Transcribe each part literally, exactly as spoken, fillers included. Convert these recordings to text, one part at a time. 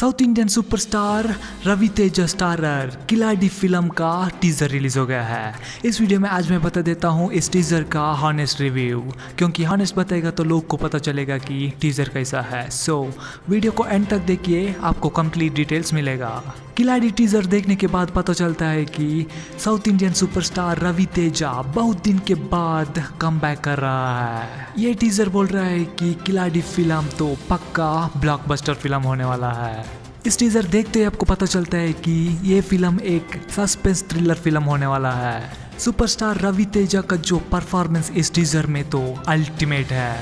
South Indian superstar Ravi Teja starrer Khiladi film का teaser release हो गया है। इस वीडियो में आज मैं बता देता हूँ इस टीज़र का हॉनेस्ट रिव्यू, क्योंकि हॉनेस्ट बताएगा तो लोग को पता चलेगा कि टीज़र कैसा है। सो so, वीडियो को एंड तक देखिए, आपको कंप्लीट डिटेल्स मिलेगा। किलाड़ी टीज़र देखने के बाद पता चलता है कि south Indian superstar Ravi Teja बहुत दिन के बाद कमबैक कर रहा है। ये टीज़र बोल रहा है कि किलाड़ी फिल्म तो पक्का ब्लॉकबस्टर फिल्म होने वाला है। इस टीज़र देखते ही आपको पता चलता है कि ये फिल्म एक सस्पेंस थ्रिलर फिल्म होने वाला है। सुपरस्टार रवि तेजा का जो परफॉर्मेंस इस टीज़र में तो अल्टीमेट है।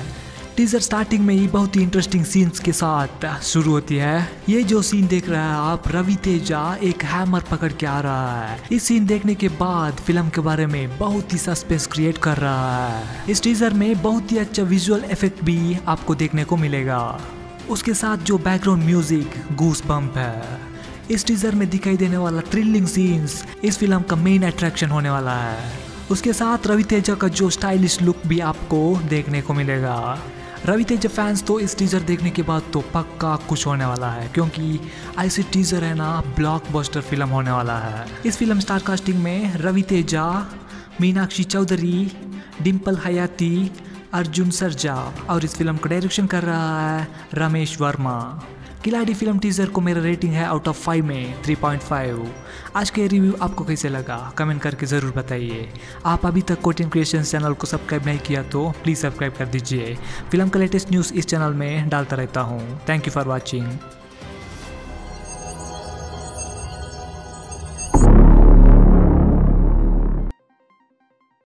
टीज़र स्टार्टिंग में ही बहुत ही इंटरेस्टिंग सीन्स के साथ शुरू होती है। ये जो सीन देख रहे हैं आप, रवि तेजा एक हैमर पकड़ के आ रहा है। इस सीन देखने के बाद फिल्म के बारे में बहुत ही सस्पेंस क्रिएट कर रहा है। इस टीज़र में बहुत ही अच्छा विजुअल इफेक्ट भी आपको देखने को मिलेगा। उसके साथ जो बैकग्राउंड म्यूजिक गूस बम्प है। इस टीज़र में दिखाई देने वाला थ्रिलिंग सीन्स इस फिल्म का मेन अट्रैक्शन होने वाला है। उसके साथ रवि तेजा का जो स्टाइलिश लुक भी आपको देखने को मिलेगा। रवि तेजा फैंस तो इस टीज़र देखने के बाद तो पक्का कुछ होने वाला है, क्योंकि ऐसे टीज़र है ना, ब्लॉकबस्टर फिल्म होने वाला है। इस फिल्म स्टार कास्टिंग में रवि तेजा, मीनाक्षी चौधरी, डिम्पल हयाती, अर्जुन सरजा और इस फिल्म का डायरेक्शन कर रहा है रमेश वर्मा। किलाड़ी फिल्म टीज़र को मेरा रेटिंग है आउट ऑफ फाइव में थ्री पॉइंट फाइव। आज का ये रिव्यू आपको कैसे लगा कमेंट करके ज़रूर बताइए। आप अभी तक कोटिन क्रिएशंस चैनल को सब्सक्राइब नहीं किया तो प्लीज़ सब्सक्राइब कर दीजिए। फिल्म का लेटेस्ट न्यूज़ इस चैनल में डालता रहता हूँ। Thank you for watching.